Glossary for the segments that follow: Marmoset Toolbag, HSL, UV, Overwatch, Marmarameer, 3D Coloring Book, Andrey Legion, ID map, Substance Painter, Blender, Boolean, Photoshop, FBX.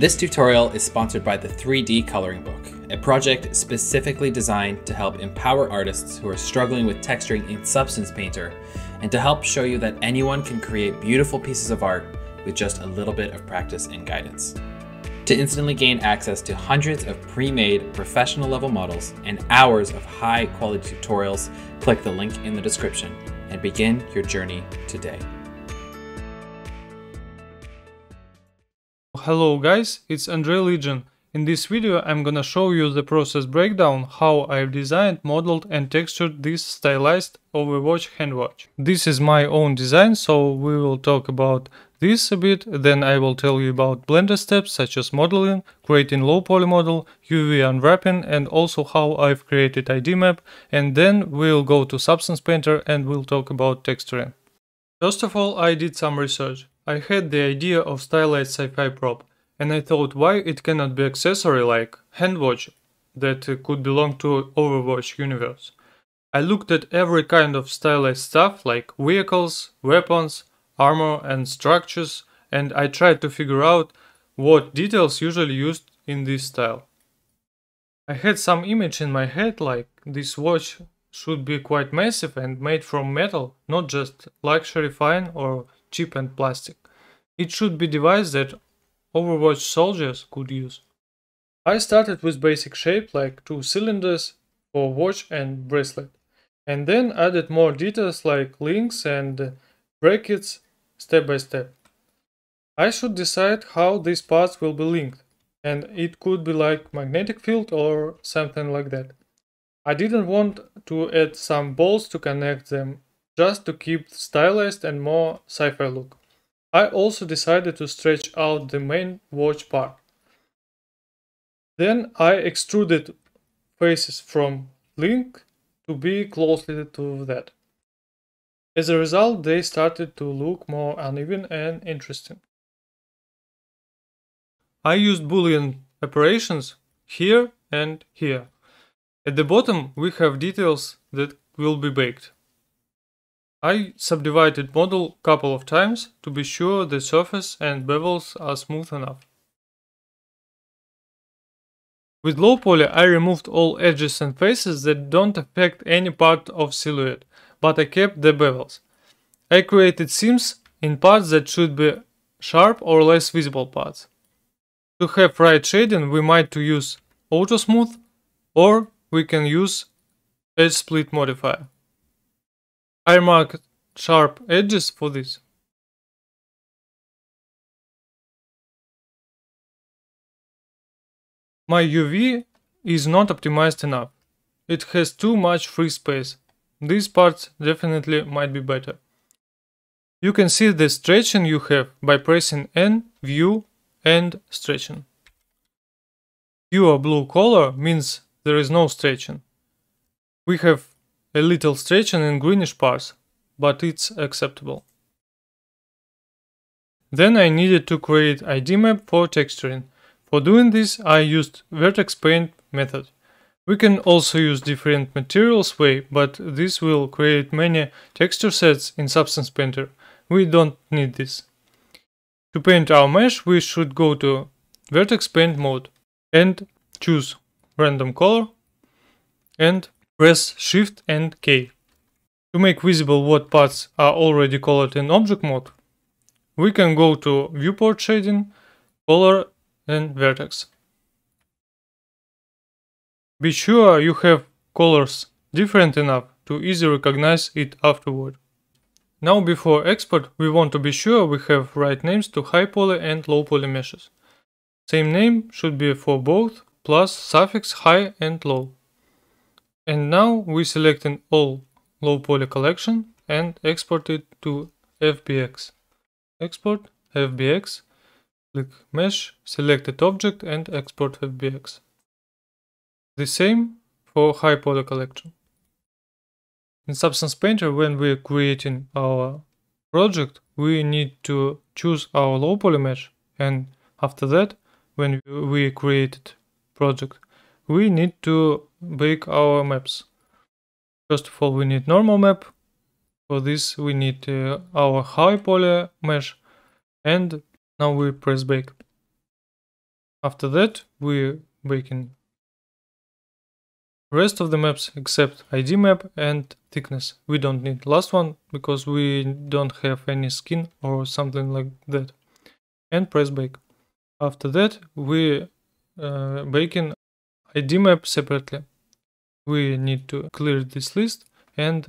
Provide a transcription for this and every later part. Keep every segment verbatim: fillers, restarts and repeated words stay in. This tutorial is sponsored by the three D Coloring Book, a project specifically designed to help empower artists who are struggling with texturing in Substance Painter, and to help show you that anyone can create beautiful pieces of art with just a little bit of practice and guidance. To instantly gain access to hundreds of pre-made professional level models and hours of high quality tutorials, click the link in the description and begin your journey today. Hello guys, it's Andrey Legion. In this video I'm gonna show you the process breakdown how I've designed, modeled and textured this stylized Overwatch handwatch. This is my own design, so we will talk about this a bit, then I will tell you about Blender steps such as modeling, creating low poly model, U V unwrapping, and also how I've created I D map, and then we'll go to Substance Painter and we'll talk about texturing. First of all, I did some research. I had the idea of stylized sci-fi prop, and I thought why it cannot be accessory like handwatch that could belong to Overwatch universe. I looked at every kind of stylized stuff like vehicles, weapons, armor and structures, and I tried to figure out what details usually used in this style. I had some image in my head like this watch should be quite massive and made from metal, not just luxury fine or cheap and plastic. It should be a device that Overwatch soldiers could use. I started with basic shape like two cylinders for watch and bracelet, and then added more details like links and brackets step by step. I should decide how these parts will be linked, and it could be like magnetic field or something like that. I didn't want to add some balls to connect them, just to keep stylized and more sci-fi look. I also decided to stretch out the main watch part. Then I extruded faces from link to be closely to that. As a result, they started to look more uneven and interesting. I used Boolean operations here and here. At the bottom we have details that will be baked. I subdivided model couple of times to be sure the surface and bevels are smooth enough. With low poly I removed all edges and faces that don't affect any part of silhouette, but I kept the bevels. I created seams in parts that should be sharp or less visible parts. To have right shading we might to use auto smooth, or we can use edge split modifier. I marked sharp edges for this. My U V is not optimized enough. It has too much free space. These parts definitely might be better. You can see the stretching you have by pressing N, View and Stretching. Pure blue color means there is no stretching. We have a little stretching in greenish parts, but it's acceptable. Then I needed to create I D map for texturing. For doing this I used vertex paint method. We can also use different materials way, but this will create many texture sets in Substance Painter. We don't need this. To paint our mesh we should go to vertex paint mode and choose random color and press Shift and K. To make visible what parts are already colored in object mode, we can go to viewport shading, color and vertex. Be sure you have colors different enough to easily recognize it afterward. Now before export we want to be sure we have right names to high poly and low poly meshes. Same name should be for both plus suffix high and low. And now we select an all low poly collection and export it to F B X. Export F B X, click mesh, selected object and export F B X. The same for high poly collection. In Substance Painter, when we are creating our project, we need to choose our low poly mesh, and after that, when we created project, we need to bake our maps. First of all, we need normal map. For this, we need uh, our high poly mesh, and now we press bake. After that, we can rest of the maps except I D map and thickness. We don't need last one because we don't have any skin or something like that. And press bake. After that, we uh, baking I D map separately. We need to clear this list and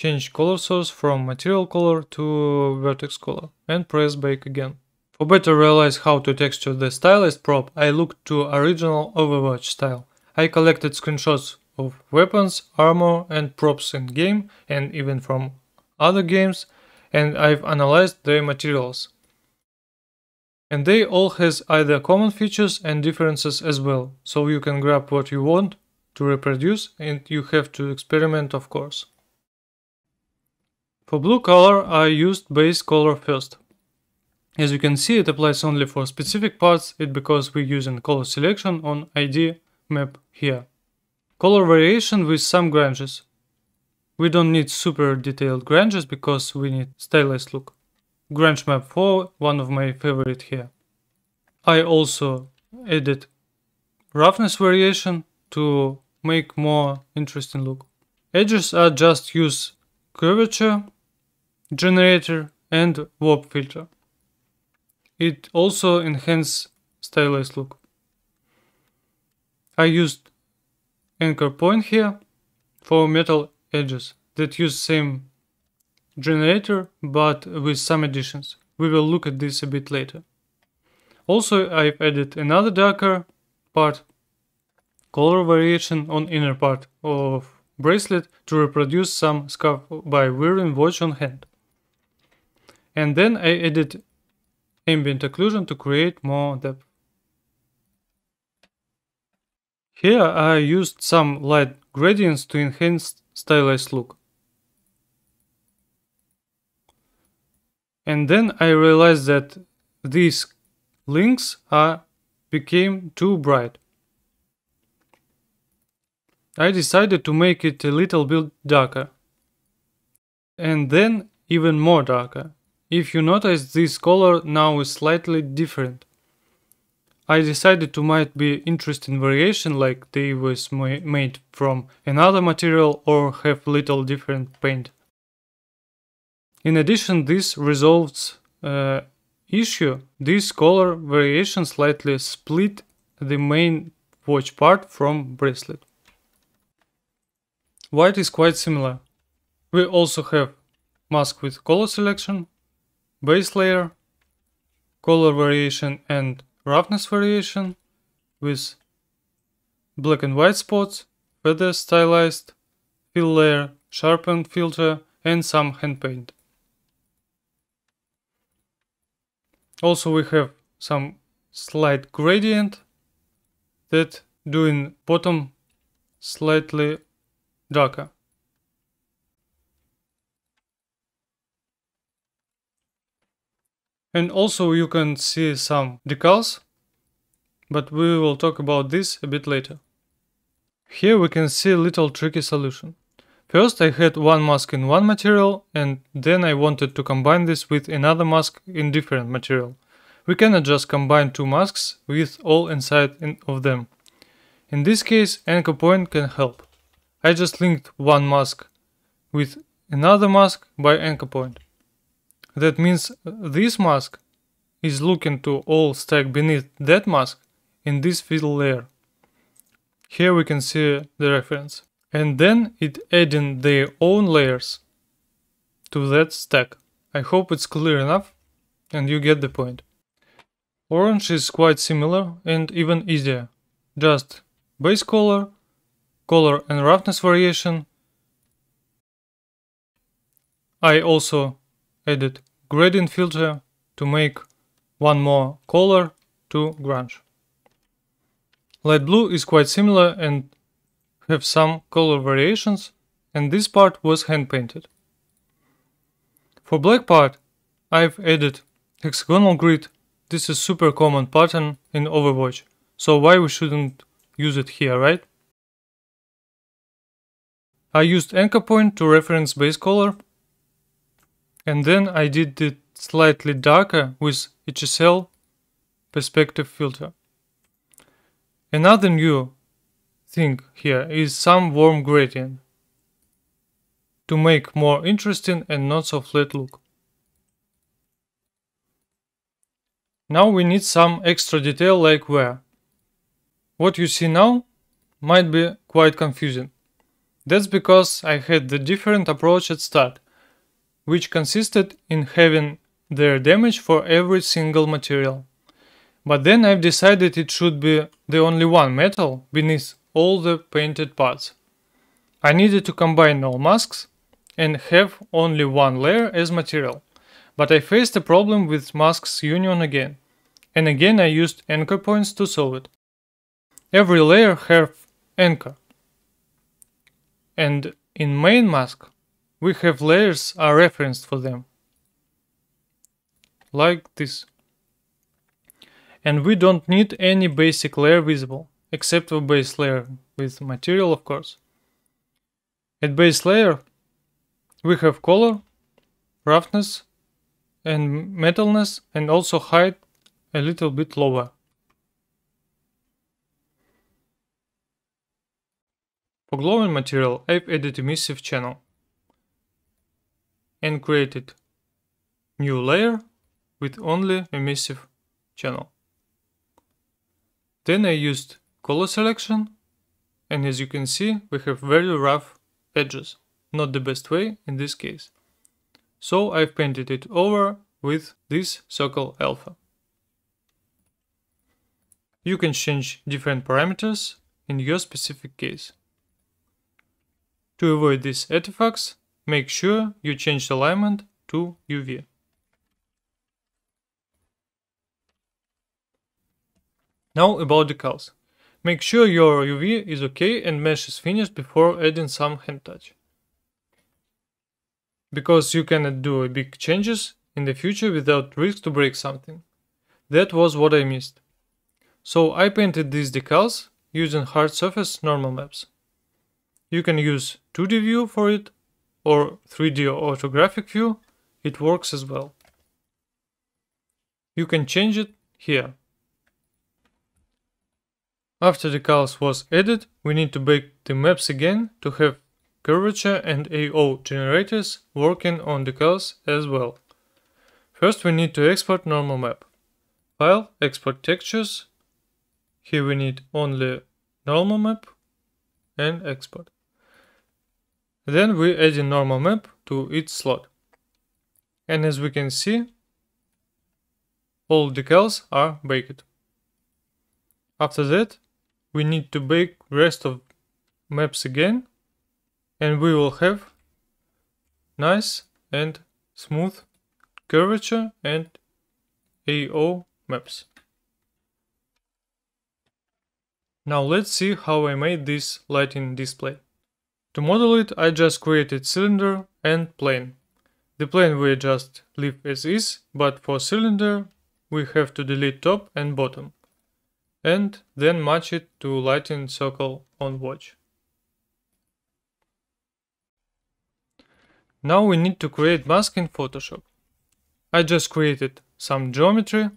change color source from material color to vertex color and press bake again. For better realize how to texture the stylized prop, I looked to original Overwatch style. I collected screenshots of weapons, armor and props in game and even from other games, and I've analyzed their materials. And they all has either common features and differences as well, so you can grab what you want to reproduce and you have to experiment, of course. For blue color I used base color first. As you can see, it applies only for specific parts, it's because we're using color selection on I D map here. Color variation with some granges. We don't need super detailed granges because we need stylized look. Grange map four, one of my favorite here. I also added roughness variation to make more interesting look. Edges are just use curvature generator and warp filter. It also enhances stylized look. I used anchor point here for metal edges that use same generator but with some additions. We will look at this a bit later. Also I've added another darker part, color variation on inner part of bracelet to reproduce some scarf by wearing watch on hand. And then I added ambient occlusion to create more depth. Here I used some light gradients to enhance stylized look. And then I realized that these links are became too bright. I decided to make it a little bit darker. And then even more darker. If you notice, this color now is slightly different. I decided to might be interesting variation, like they was made from another material or have little different paint. In addition, this resolves uh, issue. This color variation slightly split the main watch part from bracelet. White is quite similar. We also have mask with color selection, base layer, color variation and roughness variation with black and white spots, feather stylized, fill layer, sharpen filter and some hand paint. Also we have some slight gradient that doing bottom slightly darker. And also you can see some decals, but we will talk about this a bit later. Here we can see a little tricky solution. First I had one mask in one material and then I wanted to combine this with another mask in different material. We cannot just combine two masks with all inside of them. In this case anchor point can help. I just linked one mask with another mask by anchor point. That means this mask is looking to all stack beneath that mask in this fill layer. Here we can see the reference. And then it adding their own layers to that stack. I hope it's clear enough and you get the point. Orange is quite similar and even easier. Just base color, color and roughness variation. I also added gradient filter to make one more color to grunge. Light blue is quite similar and have some color variations, and this part was hand painted. For black part I've added hexagonal grid. This is super common pattern in Overwatch, so why we shouldn't use it here, right? I used anchor point to reference base color. And then I did it slightly darker with H S L perspective filter. Another new thing here is some warm gradient to make more interesting and not so flat look. Now we need some extra detail like where. What you see now might be quite confusing. That's because I had the different approach at start, which consisted in having their damage for every single material. But then I've decided it should be the only one metal beneath all the painted parts. I needed to combine all masks and have only one layer as material. But I faced a problem with masks union again, and again I used anchor points to solve it. Every layer have anchor. And in main mask, we have layers are referenced for them. Like this. And we don't need any basic layer visible, except for base layer with material, of course. At base layer, we have color, roughness, and metalness, and also height a little bit lower. For glowing material, I've added emissive channel and created new layer with only emissive channel. Then I used color selection, and as you can see, we have very rough edges, not the best way in this case. So I've painted it over with this circle alpha. You can change different parameters in your specific case. To avoid these artifacts, make sure you change the alignment to U V. Now about decals. Make sure your U V is okay and mesh is finished before adding some hand touch, because you cannot do big changes in the future without risk to break something. That was what I missed. So I painted these decals using hard surface normal maps. You can use two D view for it, or three D orthographic view, it works as well. You can change it here. After decals was added, we need to bake the maps again to have curvature and A O generators working on decals as well. First we need to export normal map. File, export textures. Here we need only normal map and export. Then we add a normal map to its slot. And as we can see, all decals are baked. After that, we need to bake rest of maps again, and we will have nice and smooth curvature and A O maps. Now let's see how I made this lighting display. To model it, I just created cylinder and plane. The plane we just leave as is, but for cylinder we have to delete top and bottom, and then match it to lighting circle on watch. Now we need to create mask in Photoshop. I just created some geometry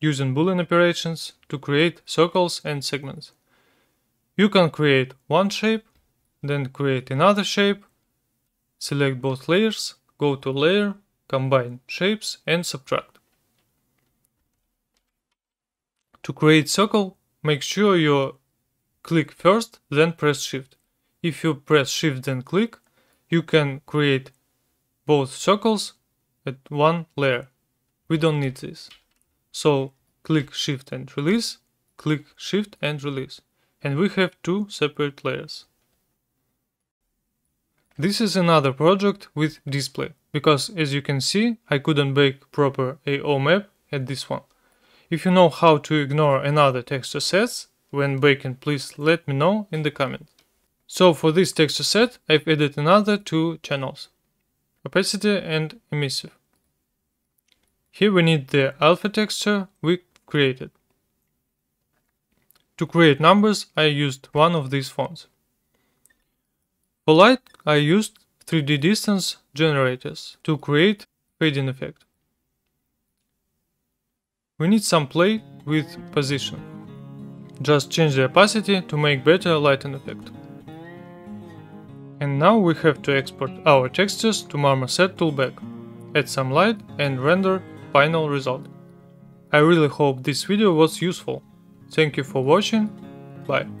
using Boolean operations to create circles and segments. You can create one shape, then create another shape, select both layers, go to layer, combine shapes and subtract. To create circle, make sure you click first, then press shift. If you press shift then click, you can create both circles at one layer. We don't need this. So click shift and release, click shift and release. And we have two separate layers. This is another project with display, because as you can see, I couldn't bake proper A O map at this one. If you know how to ignore another texture sets when baking, please let me know in the comments. So for this texture set, I've added another two channels, opacity and emissive. Here we need the alpha texture we created. To create numbers, I used one of these fonts. For light, I used three D distance generators to create fading effect. We need some play with position. Just change the opacity to make better lighting effect. And now we have to export our textures to Marmoset Toolbag, add some light and render final result. I really hope this video was useful. Thank you for watching, bye.